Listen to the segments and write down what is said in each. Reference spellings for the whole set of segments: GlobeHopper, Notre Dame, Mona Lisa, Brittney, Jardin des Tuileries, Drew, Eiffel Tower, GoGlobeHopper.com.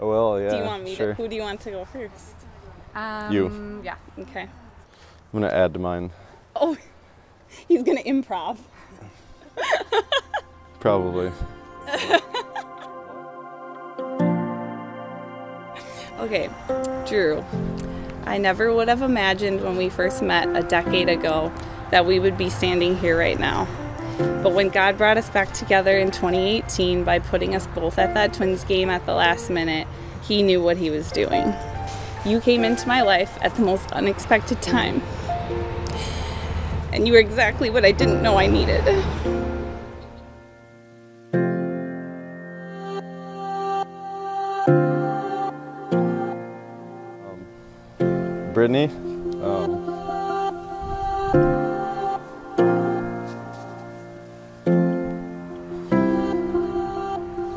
Well, yeah. Do you want me to? Who do you want to go first? You. Yeah. Okay. I'm gonna add to mine. Oh, he's gonna improv. Probably. Okay, Drew, I never would have imagined when we first met a decade ago that we would be standing here right now. But when God brought us back together in 2018 by putting us both at that Twins game at the last minute, He knew what He was doing. You came into my life at the most unexpected time. And you were exactly what I didn't know I needed. Brittney.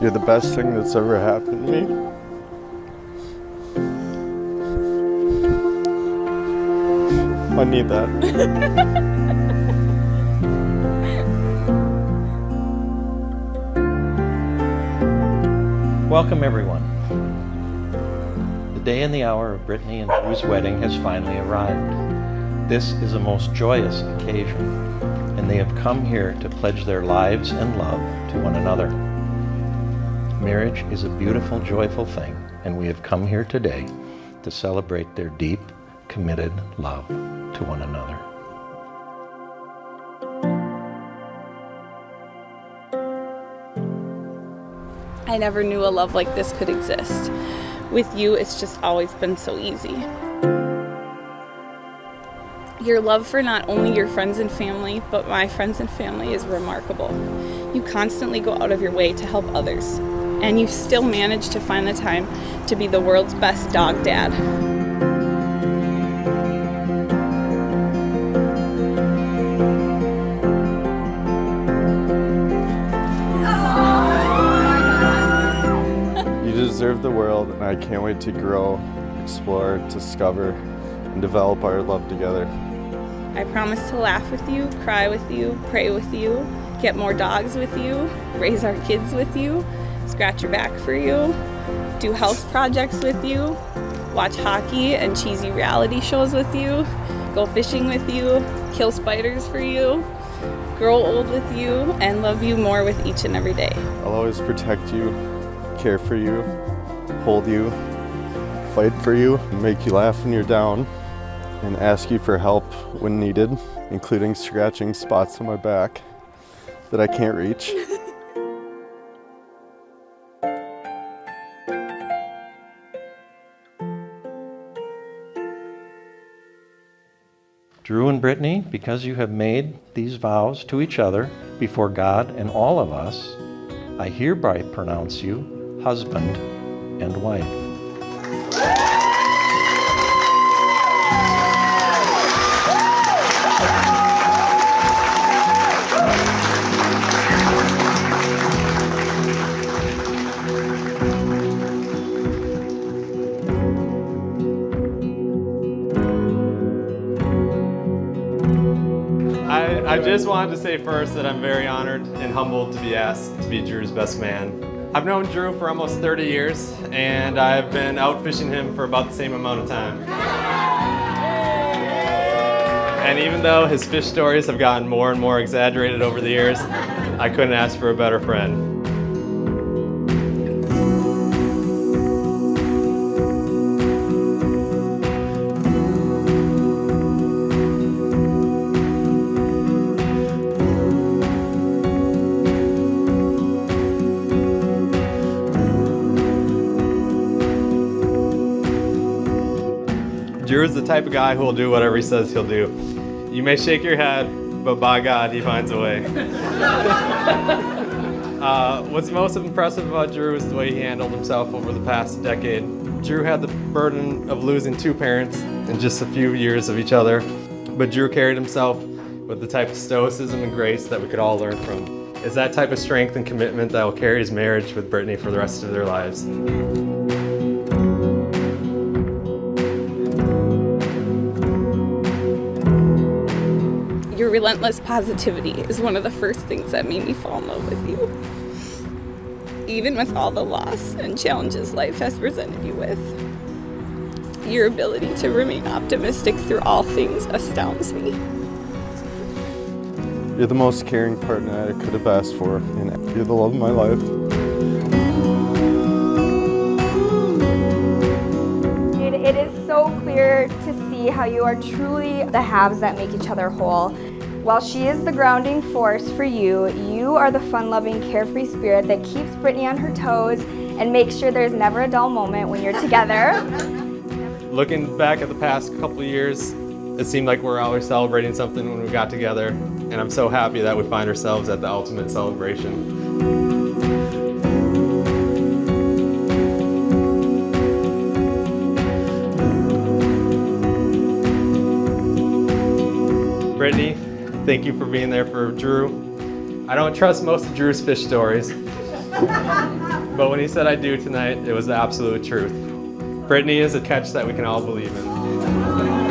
You're the best thing that's ever happened to me. I need that. Welcome, everyone. The day and the hour of Brittney and Drew's wedding has finally arrived. This is a most joyous occasion, and they have come here to pledge their lives and love to one another. Marriage is a beautiful, joyful thing, and we have come here today to celebrate their deep, committed love to one another. I never knew a love like this could exist. With you, it's just always been so easy. Your love for not only your friends and family, but my friends and family is remarkable. You constantly go out of your way to help others, and you still manage to find the time to be the world's best dog dad. The world, and I can't wait to grow, explore, discover, and develop our love together. I promise to laugh with you, cry with you, pray with you, get more dogs with you, raise our kids with you, scratch your back for you, do house projects with you, watch hockey and cheesy reality shows with you, go fishing with you, kill spiders for you, grow old with you, and love you more with each and every day. I'll always protect you, care for you, hold you, fight for you, make you laugh when you're down, and ask you for help when needed, including scratching spots on my back that I can't reach. Drew and Brittney, because you have made these vows to each other before God and all of us, I hereby pronounce you husband and wife. I just wanted to say first that I'm very honored and humbled to be asked to be Drew's best man. I've known Drew for almost 30 years, and I've been out fishing him for about the same amount of time. And even though his fish stories have gotten more and more exaggerated over the years, I couldn't ask for a better friend. Drew is the type of guy who will do whatever he says he'll do. You may shake your head, but by God, he finds a way. What's most impressive about Drew is the way he handled himself over the past decade. Drew had the burden of losing two parents in just a few years of each other, but Drew carried himself with the type of stoicism and grace that we could all learn from. It's that type of strength and commitment that will carry his marriage with Brittney for the rest of their lives. Your relentless positivity is one of the first things that made me fall in love with you. even with all the loss and challenges life has presented you with. Your ability to remain optimistic through all things astounds me. You're the most caring partner I could have asked for, and you're the love of my life. It is so clear to see how you are truly the halves that make each other whole. While she is the grounding force for you, you are the fun-loving, carefree spirit that keeps Brittney on her toes and makes sure there's never a dull moment when you're together. Looking back at the past couple of years, it seemed like we're always celebrating something when we got together, and I'm so happy that we find ourselves at the ultimate celebration. Brittney, thank you for being there for Drew. I don't trust most of Drew's fish stories, but when he said I do tonight, it was the absolute truth. Brittney is a catch that we can all believe in.